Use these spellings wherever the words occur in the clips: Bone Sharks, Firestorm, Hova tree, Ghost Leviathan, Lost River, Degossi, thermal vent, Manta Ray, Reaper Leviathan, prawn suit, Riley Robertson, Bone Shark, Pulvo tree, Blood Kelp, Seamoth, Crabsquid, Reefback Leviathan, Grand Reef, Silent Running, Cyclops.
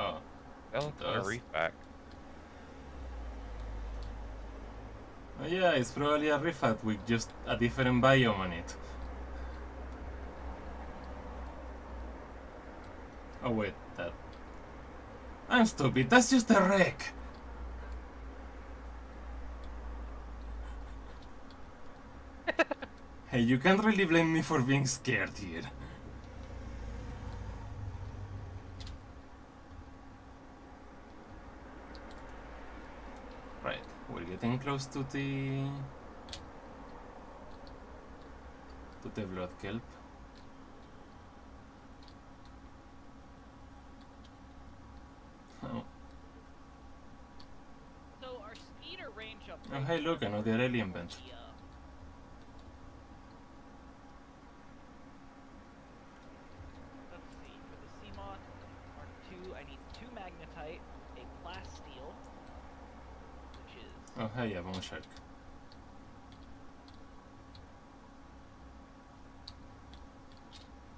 Huh. That looks like a reefback. Oh yeah, it's probably a reefback with just a different biome on it. Oh wait, that... I'm stupid, that's just a wreck! Hey, you can't really blame me for being scared here. Right, we're getting close to the... Blood Kelp. Oh. So our speed or range up. Oh hey, look, another alien vent. Oh, hey, yeah, Bone Shark.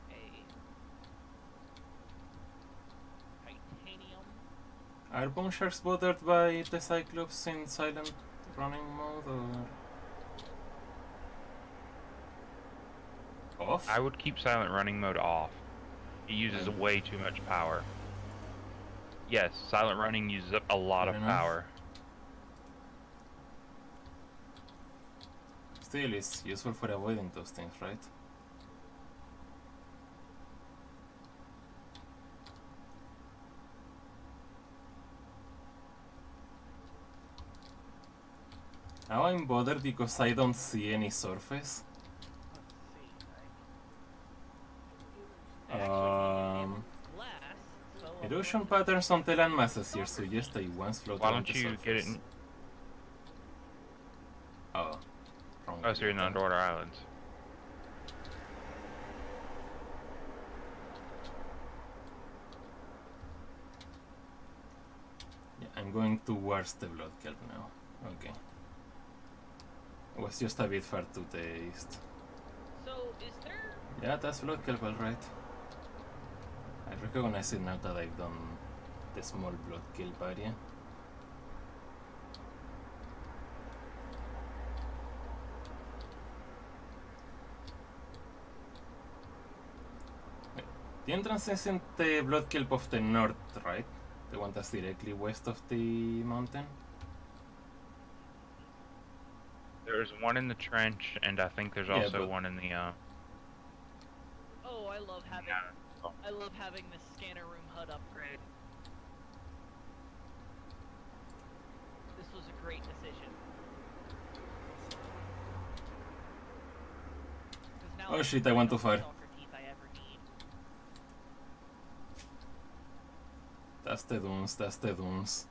Hey. Titanium. Are Bone Sharks bothered by the Cyclops in Silent Running mode, or... off? I would keep Silent Running mode off. It uses way too much power. Yes, Silent Running uses up a lot of power. Still, it's useful for avoiding those things, right? Now I'm bothered because I don't see any surface. Erosion patterns on the landmasses here suggest a once floated surface. Why don't you get it in... Oh. Oh, so you're in the underwater islands. Yeah, I'm going towards the Blood Kelp now. Okay. It was just a bit far to the east. So, is there... Yeah, that's Blood Kelp, alright. I recognize it now that I've done the small Blood Kelp area. The entrance is in the Blood Kelp of the north, right? The one that's directly west of the mountain? There's one in the trench, and I think there's also one in the, Oh, I love having... I love having this scanner room HUD upgrade. This was a great decision. Oh shit, I went too far. That's the dunes, that's the dunes.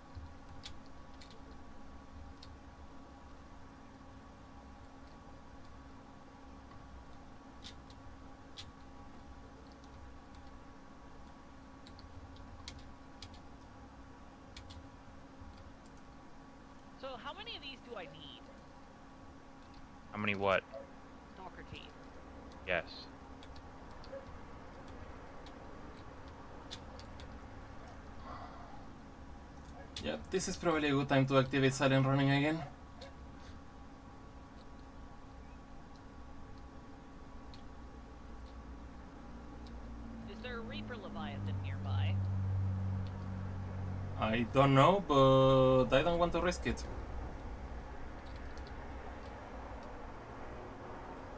So how many of these do I need? How many what? Stalker teeth. Yes. Yeah, this is probably a good time to activate Silent Running again. Is there a Reaper Leviathan nearby? I don't know, but I don't want to risk it.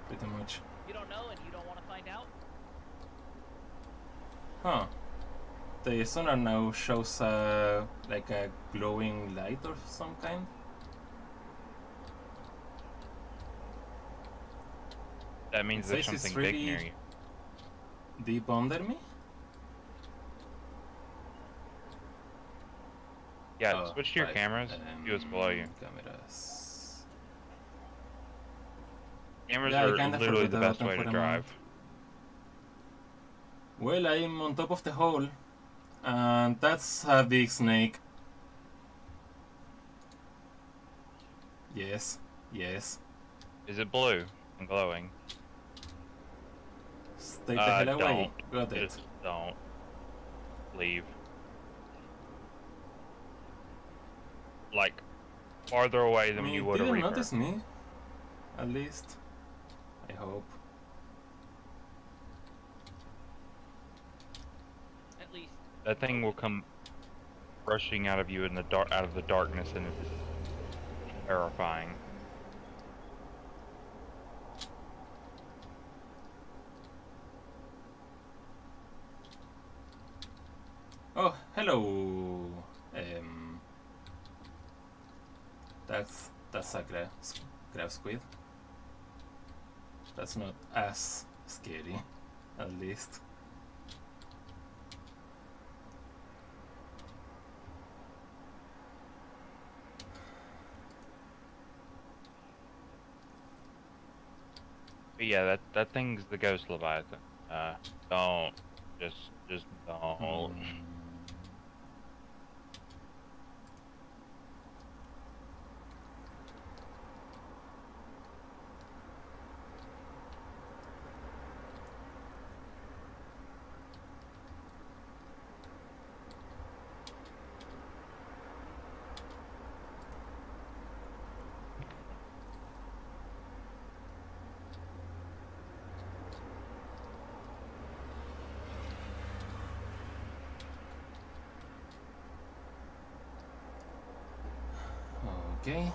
Pretty much. You don't know and you don't want to find out? Huh. The sonar now shows like a glowing light of some kind. That means there's something big near you. Deep under me? Yeah, oh, switch to your cameras. See what's below you. Cameras. Cameras are literally the best way to drive. Well, I'm on top of the hole. And that's a big snake. Yes, yes. Is it blue and glowing? Stay the hell away. Got it. Just don't. Leave. like farther away than you would a Reaper. You didn't notice me, at least. I hope. At least. That thing will come rushing out of you in the dark, out of the darkness, and it's terrifying. Oh, hello. That's a crabsquid. That's not as scary, at least. But yeah, that thing's the Ghost Leviathan. Don't just don't. Okay.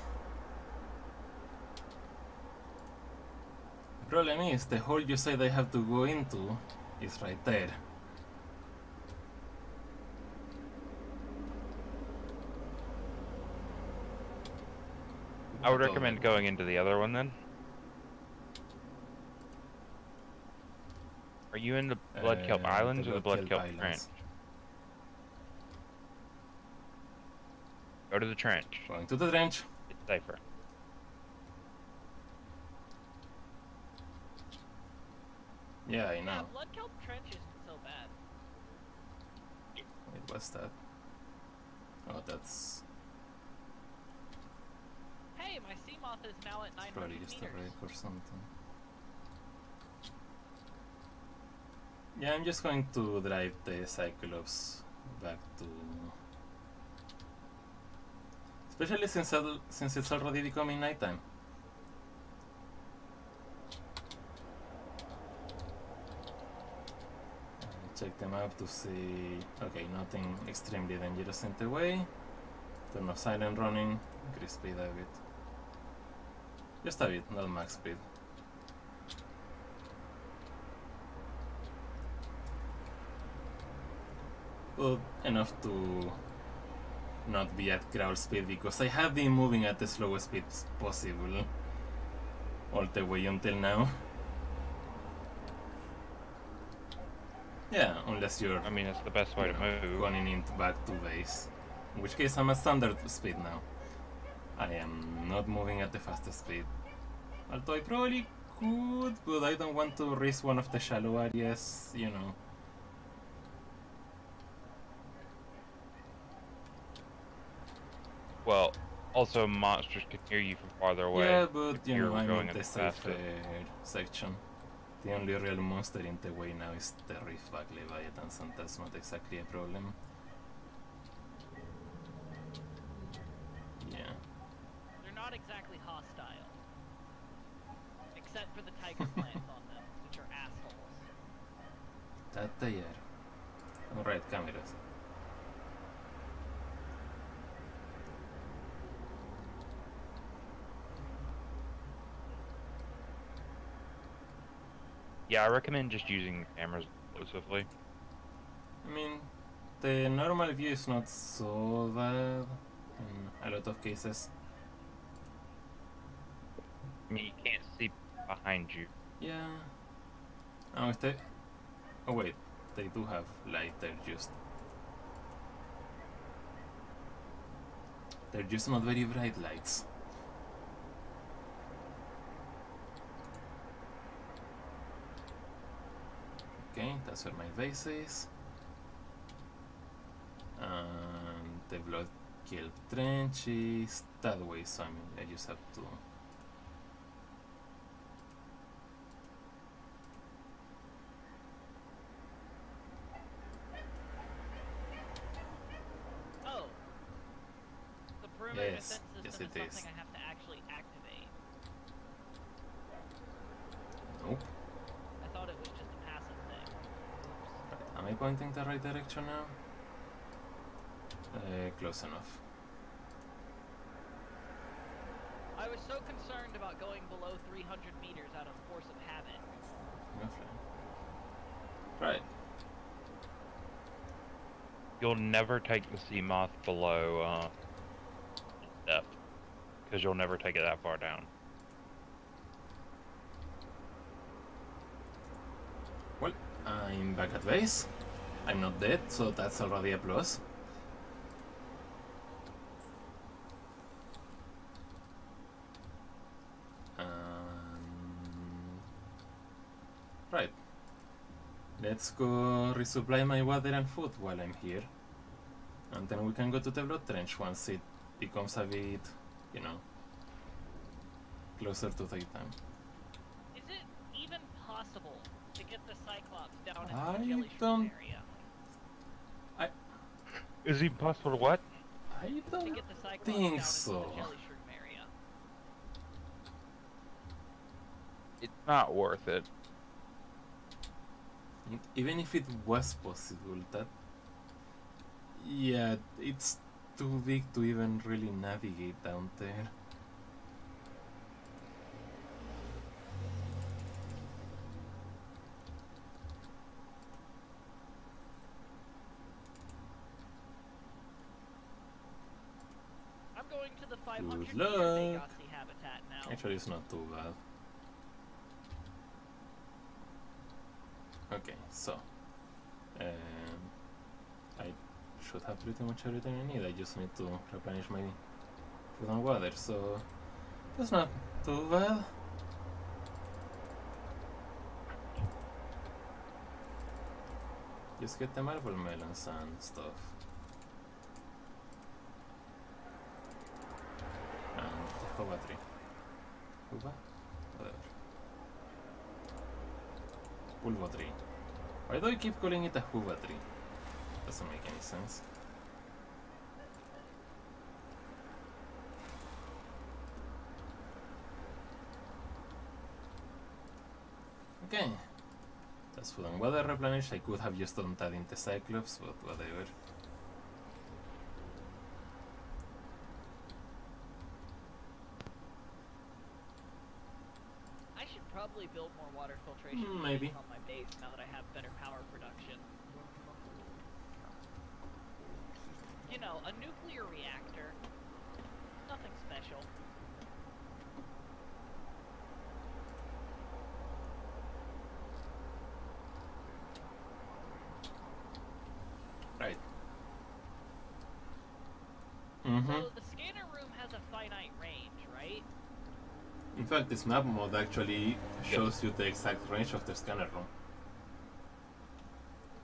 The problem is the hole you said I have to go into is right there. I would recommend going into the other one then. Are you in the Blood Kelp Islands or the Blood Kelp Branch? Go to the trench. Going to the trench. It's safer. Yeah, I know. Yeah, Blood Kelp trench isn't so bad. Wait, what's that? Oh, that's... Hey, my Seamoth is now at 900 meters. Probably just a wreck or something. Yeah, I'm just going to drive the Cyclops back to... Especially since it's already becoming nighttime. Check the map to see... Okay, nothing extremely dangerous in the way. Turn off silent running, increase speed a bit. Just a bit, not max speed. But enough to... not be at crawl speed, because I have been moving at the slowest speed possible all the way until now. Yeah, unless you're... I mean, it's the best way to move. Running into back to base. In which case I'm at standard speed now. I am not moving at the fastest speed. Although I probably could, but I don't want to risk one of the shallow areas, you know. Well, also monsters can hear you from farther away. Yeah, but you know, I'm in the safe section. The only real monster in the way now is the Reefback Leviathan, and that's not exactly a problem. Yeah. They're not exactly hostile. Except for the tiger plants on them, which are assholes. That they are. Alright, cameras. Yeah, I recommend just using cameras exclusively. I mean, the normal view is not so bad in a lot of cases. I mean, you can't see behind you. Yeah. Oh, oh wait, they do have light, they're just not very bright lights. Okay, that's where my base is. And the Blood Kelp trench is that way, so I just have to... Oh! The broom However, yes. The yes, it is. I have to actually activate. Nope. I thought it was just a passive thing. Right. Am I pointing the right direction now? Close enough. I was so concerned about going below 300 meters out of force of habit. Okay. Right. You'll never take the Seamoth below depth, because you'll never take it that far down. Well, I'm back at base. I'm not dead, so that's already a plus. Right. Let's go resupply my water and food while I'm here. And then we can go to the blood trench once it becomes a bit, you know, closer to daytime. Is it even possible to get the Cyclops down into the jellyfish area? Is it possible to what? I don't think so. It's not worth it. Even if it was possible, that... yeah, it's too big to even really navigate down there. I'm going to the 500 meter Degossi habitat now. Actually, it's not too bad. Okay, so I should have pretty much everything I need. I just need to replenish my food and water, so that's not too bad. Just get the marble melons and stuff. And the Hova tree. Hova? Whatever. Pulvo tree. Why do I keep calling it a Hova tree? Doesn't make any sense. Okay. That's food and water replenished. I could have just done that in the Cyclops, but whatever. I should probably build more water filtration maybe. On my base now that I have better power production. You know, a nuclear reactor. Nothing special. Right. Mm-hmm. So the scanner room has a finite range, right? In fact, this map mod actually shows you the exact range of the scanner room.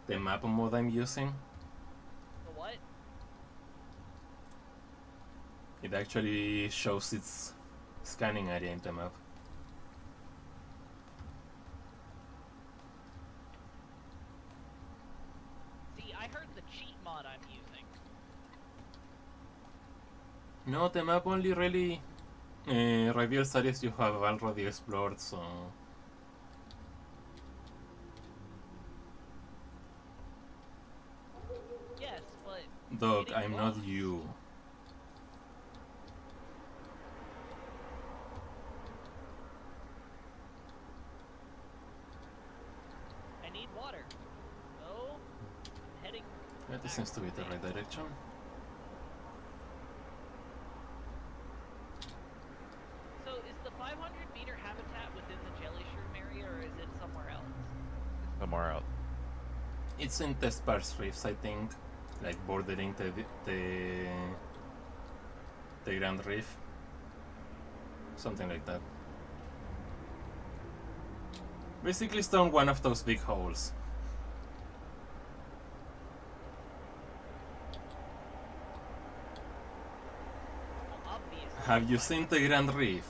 The map mod I'm using. The what? It actually shows its scanning area in the map. See, I heard the cheat mod I'm using. No, the map only really... reveals areas you have already explored, so... yes, but... Dog, I'm not you. I need water. Oh, I'm heading... that seems to be the right direction. It's in the sparse reefs, I think, like bordering the Grand Reef, something like that. Basically, stone one of those big holes. Well, have you seen the Grand Reef?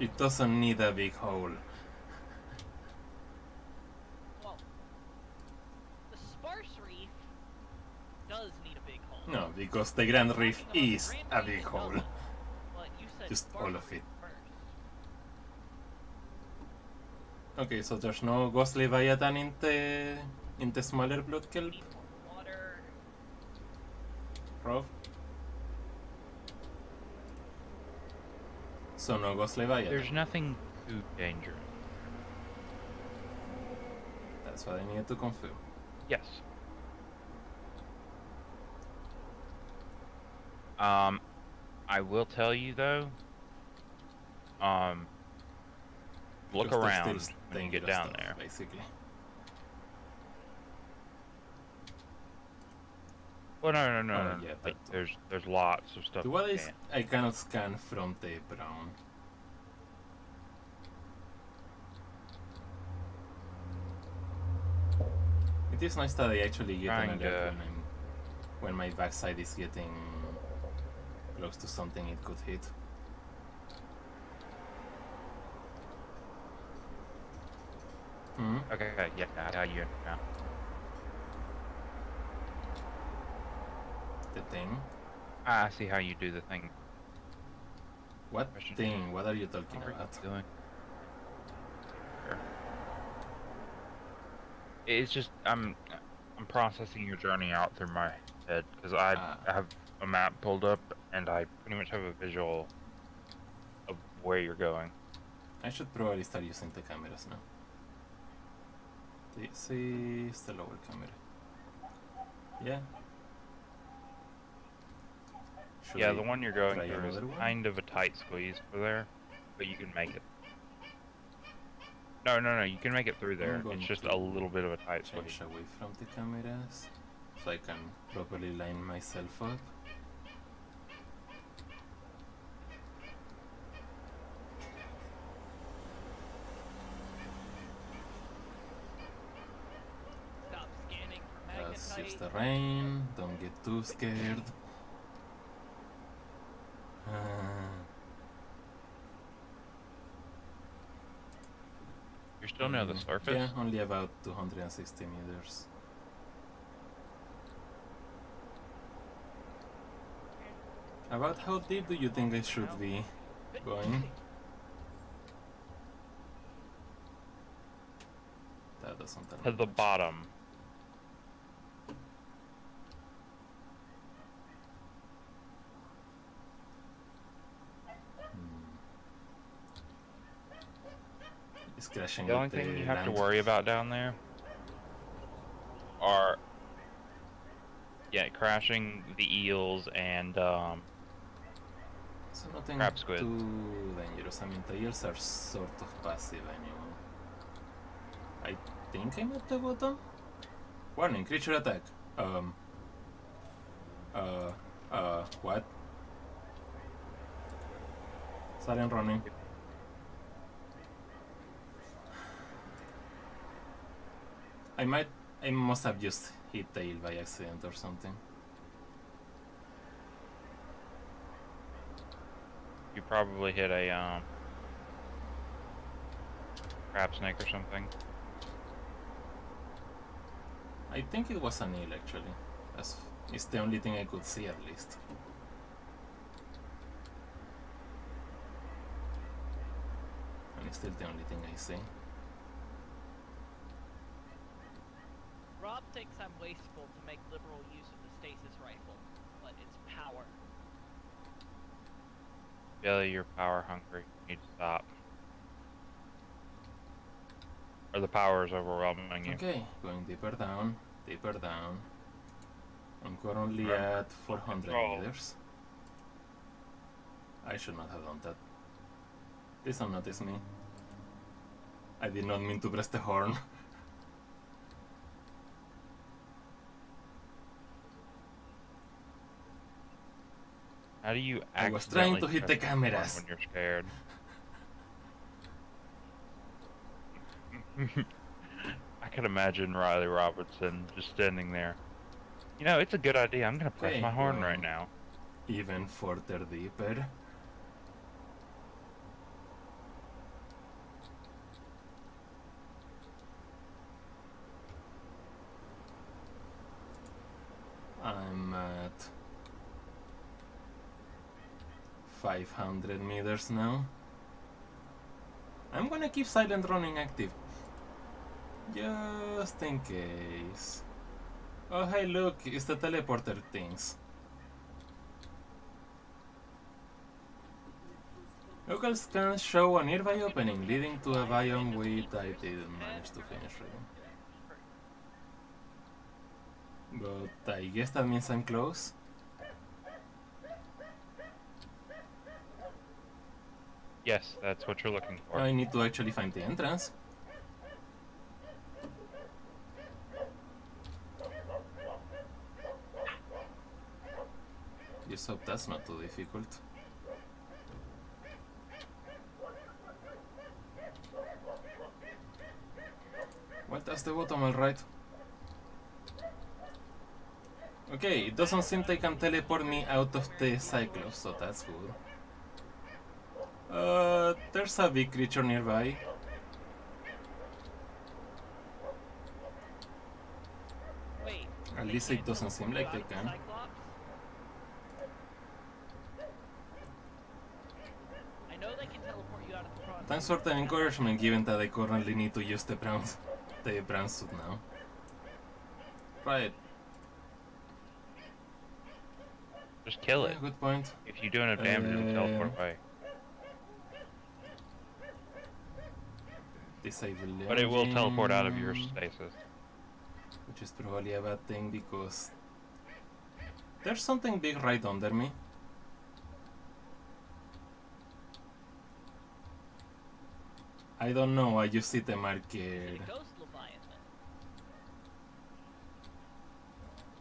It doesn't need a big hole. Because the Grand Reef is a big hole. Just all of it. Okay, so there's no Ghost Leviathan in the smaller Blood Kelp. Rough. So no Ghost Leviathan. There's nothing too dangerous. That's what I needed to confirm. Yes. I will tell you though. Look around when you get down there. Basically. Well, no. Yeah, like, there's lots of stuff. What is I cannot scan from the brown. It is nice that I actually get an alert when my backside is getting close to something it could hit. Hmm? Okay, yeah, yeah. The thing? Ah, I see how you do the thing. What thing? What are you talking about? Doing? Sure. It's just, I'm processing your journey out through my head, because I have a map pulled up, and I pretty much have a visual of where you're going. I should probably start using the cameras now. This is the lower camera. Yeah. Should the one you're going through is kind of a tight squeeze for there, but you can make it. No, you can make it through there. It's just a little bit of a tight squeeze. Change away from the cameras, so I can properly line myself up. That's just the rain, don't get too scared. You're still near the surface? Yeah, only about 260 meters. About how deep do you think I should be going? That doesn't tell me. At the bottom. The only thing you have to worry about down there are crashing the eels and so nothing Crabsquid. Too dangerous. I mean, the eels are sort of passive anyway. I think I'm at the bottom. Warning, creature attack. What? Silent Running. I must have just hit the eel by accident or something. You probably hit a crab snake or something. I think it was an eel actually. It's the only thing I could see at least. And it's still the only thing I see. Rob thinks I'm wasteful to make liberal use of the stasis rifle, but it's power. Billy, you're power hungry. You need to stop. Or the power is overwhelming you. Okay, going deeper down. I'm currently at 400 meters. I should not have done that. Please don't notice me. I did not mean to press the horn. How do you accidentally I was trying to hit the cameras when you're scared? I can imagine Riley Robertson just standing there. You know, it's a good idea. I'm gonna press my horn right now. Even further deeper. I'm at 500 meters now. I'm gonna keep Silent Running active, just in case. Oh hey, look, it's the teleporter things. Local scans show a nearby opening leading to a biome which I didn't manage to finish reading. But I guess that means I'm close. Yes, that's what you're looking for. I need to actually find the entrance. Just hope that's not too difficult. Well, that's the bottom, alright. Okay, it doesn't seem they can teleport me out of the Cyclops, so that's good. There's a big creature nearby. Wait, at least it doesn't seem like they can. I know they can teleport you out of the prawn. Thanks for the encouragement, given that I currently need to use the prawn suit now. Right. Just kill it. Yeah, good point. If you do enough damage, it'll teleport by. But it will teleport out of your stasis. Which is probably a bad thing because there's something big right under me. I don't know, I just see the marker.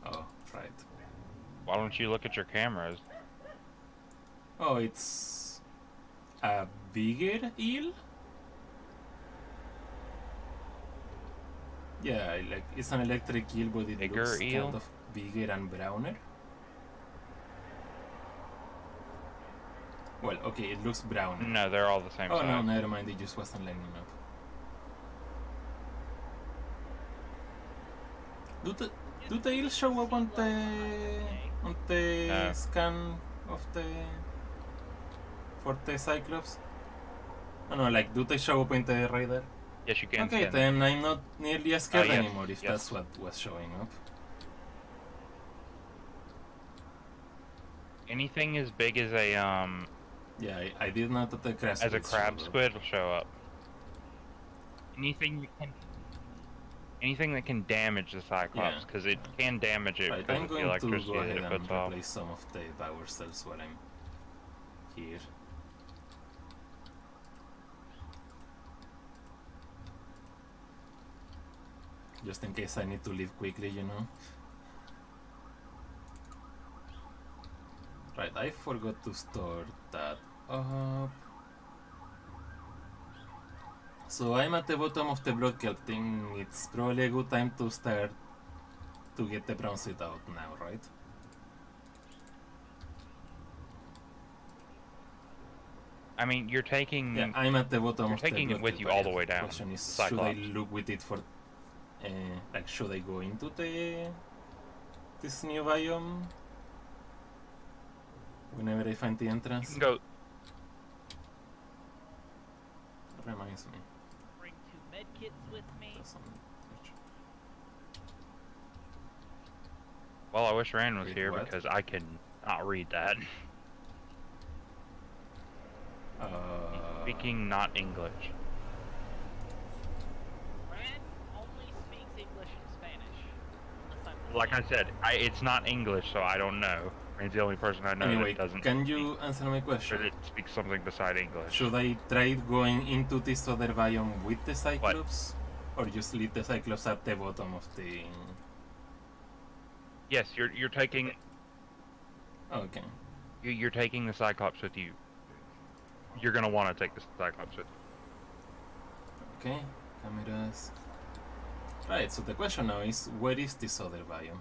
Oh, right. Why don't you look at your cameras? Oh, it's a bigger eel? Yeah, like it's an electric eel, but it looks kind of bigger and browner. Well, okay, it looks brown. No, they're all the same size. Oh no, never mind. It just wasn't lining up. Do the eels show up on the scan of the for the Cyclops? Oh no, like do they show up in the radar? Yes, you can. Okay, then I'm not nearly as scared anymore if that's what was showing up. Anything as big as a yeah, I did not that the crab as a crabsquid will show up. Anything that can damage the Cyclops, because it can damage it because of the electricity that it puts off. I'm going to go ahead and replace some of the power cells while I'm here. Just in case I need to leave quickly, you know. Right, I forgot to store that up. So I'm at the bottom of the blood kelp thing. It's probably a good time to start to get the prawn suit out now, right? I mean, you're taking. Yeah, I'm at the bottom of the blood kelp. You're taking it with you all the way down. The question is, should I look with it for? Like, should I go into this new biome whenever I find the entrance? You can go. That reminds me. Bring two med kits with me. Well, I wish Rand was here because I could not read that. Speaking not English. Like I said, it's not English, so I don't know. It's the only person I know that doesn't. Can you answer my question? Or it speaks something beside English. Should I try going into this other biome with the Cyclops? What? Or just leave the Cyclops at the bottom of the... Yes, you're taking... Okay. You're taking the Cyclops with you. You're gonna want to take the Cyclops with you. Okay, cameras... Right, so the question now is, where is this other biome?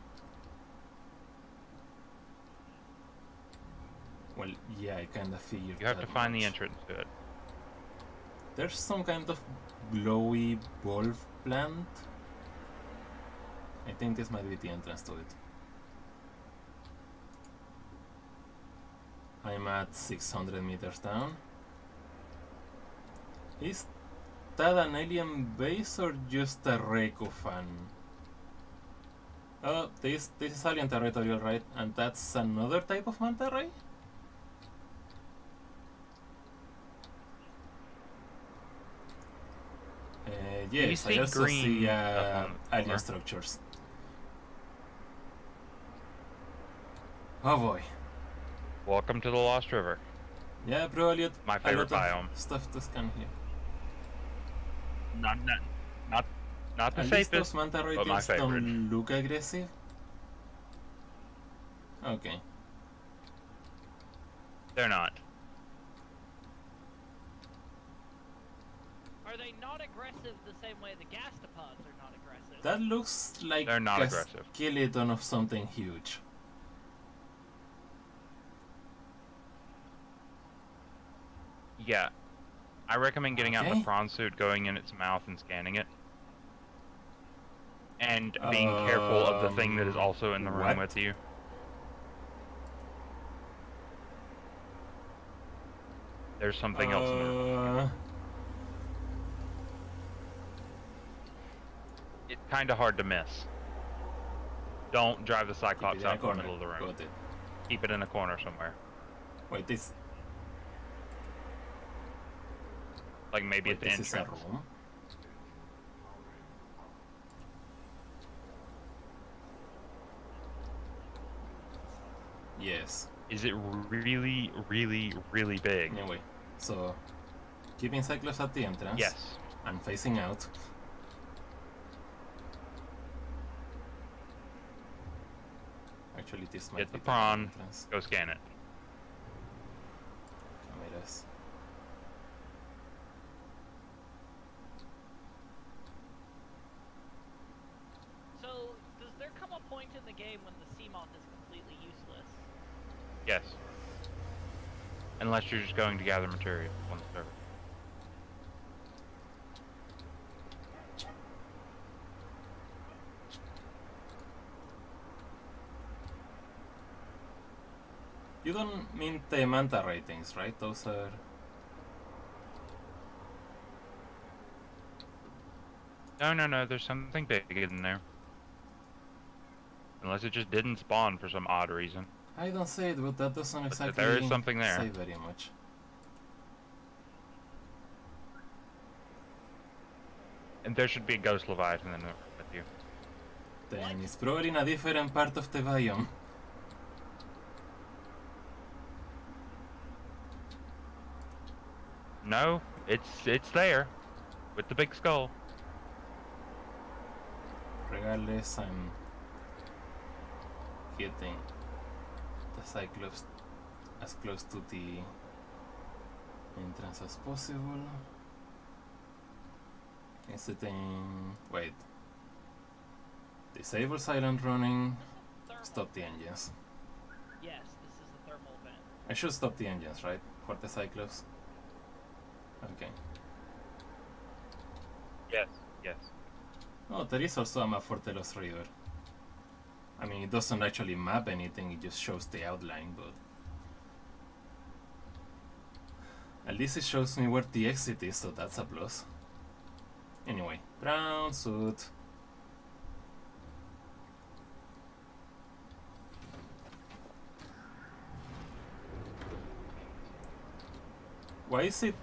Well, yeah, I kinda figured you have to find the entrance to it. There's some kind of glowy ball plant. I think this might be the entrance to it. I'm at 600 meters down. Is that an alien base or just a Recofan? Oh, this is alien territorial, right? And that's another type of manta ray? Yes, I also see alien structures. Oh boy. Welcome to the Lost River. Yeah, bro, Elliot. My favorite biome. Stuff to scan here. Not the safest. At least those manta ray things don't look aggressive. Okay. They're not. Are they not aggressive the same way the gastropods are not aggressive? That looks like they're not aggressive. Skeleton of something huge. Yeah, I recommend getting out the prawn suit, going in its mouth and scanning it. And being careful of the thing that is also in the room with you. There's something else in the room. It's kind of hard to miss. Don't drive the Cyclops out in the middle of the room. Keep it in a corner somewhere. Wait, this... Like maybe at the entrance. Yes. Is it really, really, really big? Anyway, so keeping Cyclops at the entrance. Yes. And facing out. Actually, this might be the prawn. Go scan it. Cameras. Game when the Seamoth is completely useless. Yes. Unless you're just going to gather material on the server. You don't mean the manta ray things, right? Those are... No, there's something big in there. Unless it just didn't spawn for some odd reason. I don't say it, but that doesn't exactly there is something there. Say very much. And there should be a Ghost Leviathan in there with you. Then it's probably in a different part of the biome. No, it's there. With the big skull. Regardless, I'm... getting the Cyclops as close to the entrance as possible. Is it in... wait. Disable silent running. Stop the engines. Yes, this is a thermal vent. I should stop the engines, right? For the Cyclops? Okay. Yes, yes. Oh, there is also a map for the Lost River. I mean, it doesn't actually map anything, it just shows the outline, but... at least it shows me where the exit is, so that's a plus. Anyway, brown suit. Why is it